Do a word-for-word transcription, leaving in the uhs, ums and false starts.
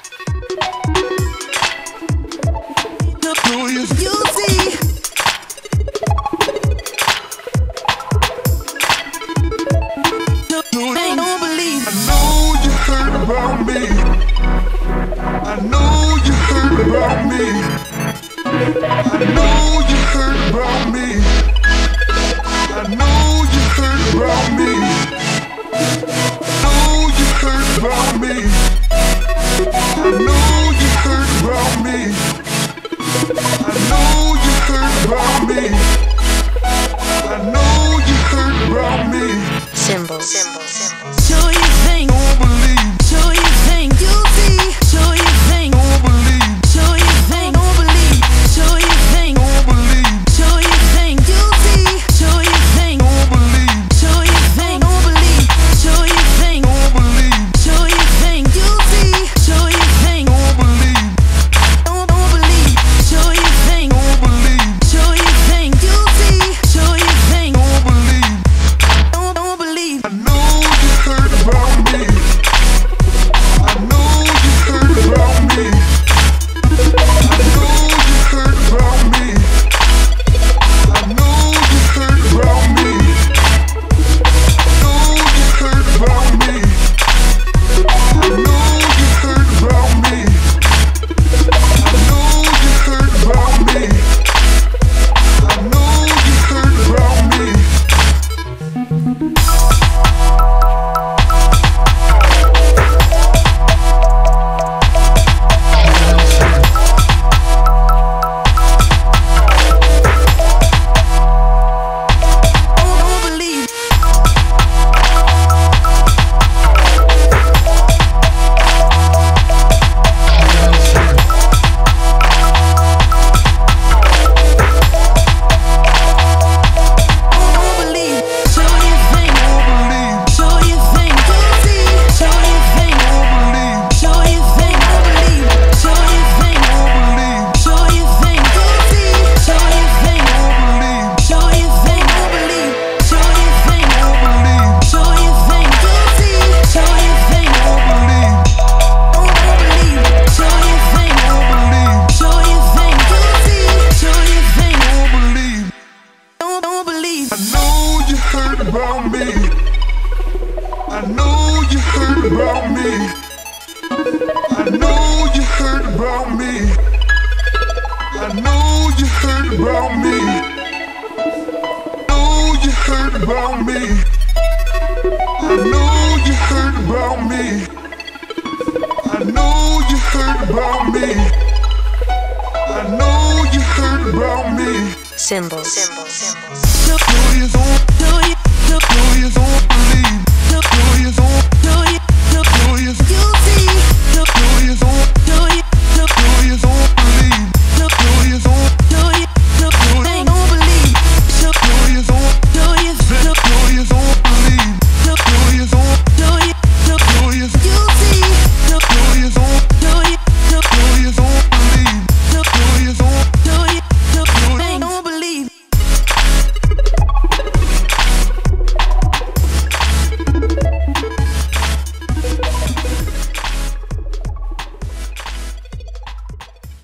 Symbols. Symbols. Symbols. So you think? Don't believe. So you think? You see? So you think? Don't believe. So you think? Don't believe. So you think? Don't believe. So you think? You see? So you think? Don't believe. So you think? Don't believe. So you think? Don't believe. So you think? You see? So you think? Don't believe. Don't believe. So you think? Don't believe. So you think? You see? So you think? Don't believe. Don't don't believe. I know you heard about me. I know you heard about me. I know you heard about me. I know you heard about me. I know you heard about me. I know you heard about me. I know you heard about me. I know you heard about me. I know you heard about me. I know you heard about me. I know you heard about me. I know you heard about me. I know you heard about me. I know you heard about me. I know you heard about me. Symbols. Symbols. Symbols.